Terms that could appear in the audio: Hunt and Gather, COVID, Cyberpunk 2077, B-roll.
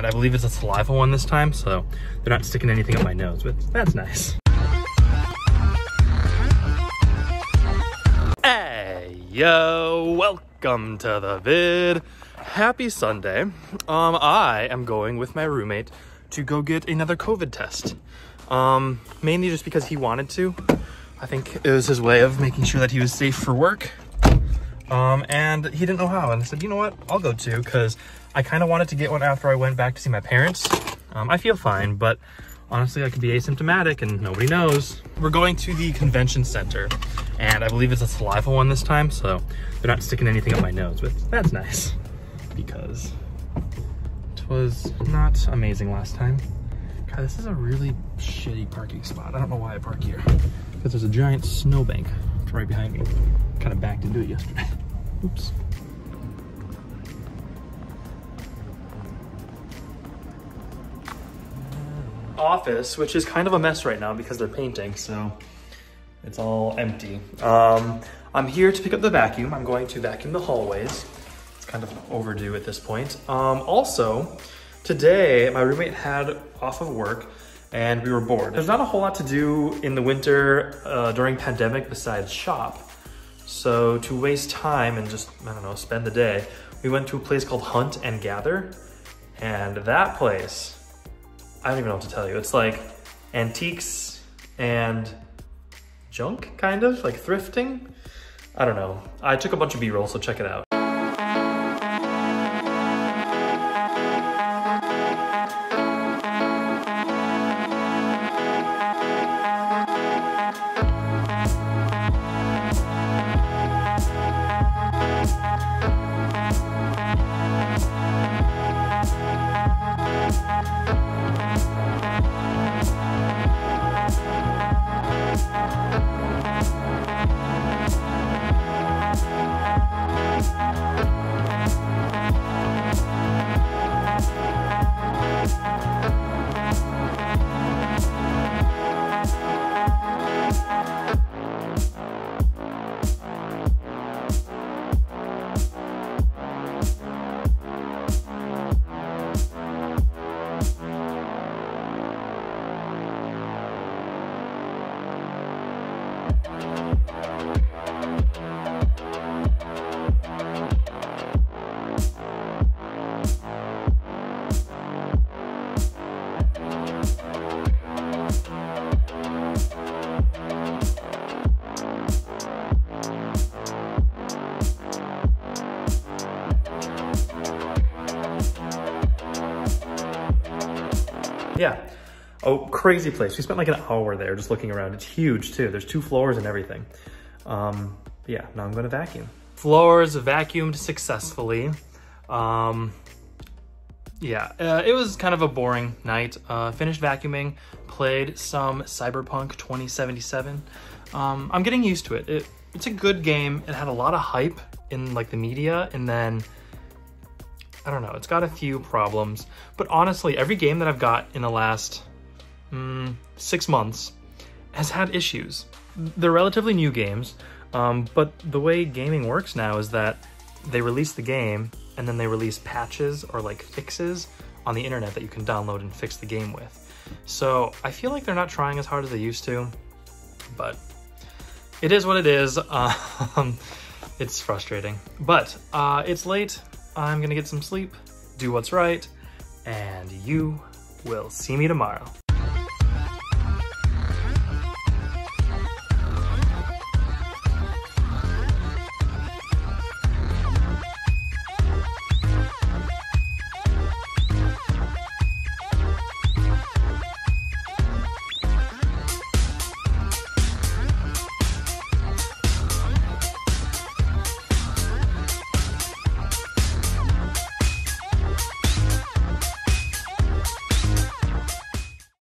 and I believe it's a saliva one this time, so they're not sticking anything up my nose, but that's nice. Hey, yo, welcome to the vid. Happy Sunday. I am going with my roommate to go get another COVID test. Mainly just because he wanted to. I think it was his way of making sure that he was safe for work. And he didn't know how, and I said, you know what, I'll go too, because I kind of wanted to get one after I went back to see my parents. I feel fine, but honestly, I could be asymptomatic and nobody knows. We're going to the convention center, and I believe it's a saliva one this time, so they're not sticking anything up my nose, but that's nice, because it was not amazing last time. God, this is a really shitty parking spot. I don't know why I park here, because there's a giant snowbank right behind me. Kind of backed into it yesterday. Oops. Office, which is kind of a mess right now because they're painting, so it's all empty. I'm here to pick up the vacuum. I'm going to vacuum the hallways. It's kind of overdue at this point. Also, today my roommate had off of work and we were bored. There's not a whole lot to do in the winter during pandemic besides shop. So to waste time and just, I don't know, spend the day, we went to a place called Hunt and Gather. And that place, I don't even know what to tell you. It's like antiques and junk, kind of, like thrifting. I don't know. I took a bunch of B-roll, so check it out. Yeah. Oh, crazy place. We spent like an hour there just looking around. It's huge too. There's 2 floors and everything. Yeah, now I'm gonna vacuum. Floors vacuumed successfully. It was kind of a boring night. Finished vacuuming, played some Cyberpunk 2077. I'm getting used to it. It's a good game. It had a lot of hype in like the media, and then I don't know, it's got a few problems, but honestly, every game that I've got in the last 6 months has had issues. They're relatively new games, but the way gaming works now is that they release the game and then they release patches or like fixes on the internet that you can download and fix the game with. So I feel like they're not trying as hard as they used to, but it is what it is. It's frustrating, but it's late. I'm gonna get some sleep, do what's right, and you will see me tomorrow.